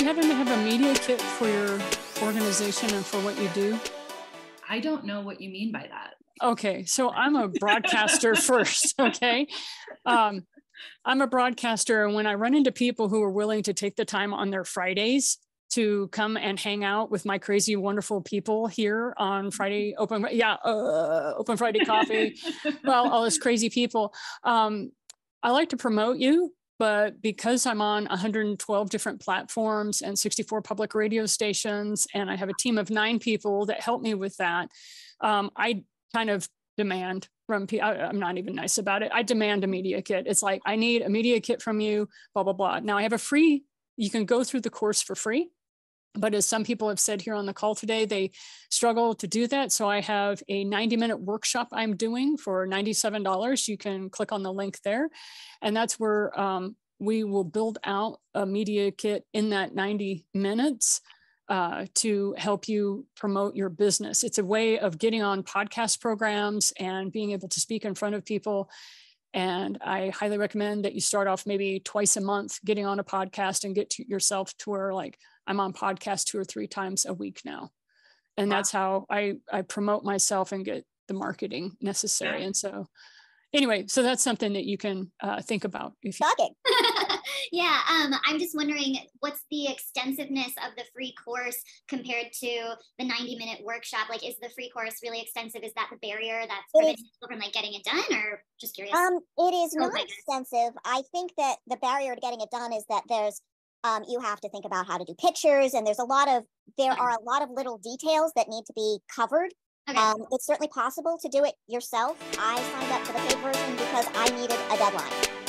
Do you happen to have a media kit for your organization and for what you do? I don't know what you mean by that. Okay, so I'm a broadcaster first, okay? I'm a broadcaster, and when I run into people who are willing to take the time on their Fridays to come and hang out with my crazy, wonderful people here on Friday, Open Friday Coffee, well, all those crazy people. I like to promote you, but because I'm on 112 different platforms and 64 public radio stations, and I have a team of 9 people that help me with that, I kind of demand from people. I'm not even nice about it. I demand a media kit. It's like, I need a media kit from you, blah, blah, blah. Now I have a free, you can go through the course for free, but as some people have said here on the call today, they struggle to do that. So I have a 90-minute workshop I'm doing for $97. You can click on the link there. And that's where we will build out a media kit in that 90 minutes to help you promote your business. It's a way of getting on podcast programs and being able to speak in front of people. And I highly recommend that you start off maybe twice a month getting on a podcast and get to yourself to where, like, I'm on podcast 2 or 3 times a week now. And wow, that's how I promote myself and get the marketing necessary. Yeah. And so anyway, so that's something that you can think about. If you Yeah. I'm just wondering, what's the extensiveness of the free course compared to the 90-minute workshop? Like, is the free course really extensive? Is that the barrier that's preventing people from, like, getting it done, or just curious? It is not extensive. I think that the barrier to getting it done is that there's, you have to think about how to do pictures, and there are a lot of little details that need to be covered. Okay. It's certainly possible to do it yourself. I signed up for the paid version because I needed a deadline.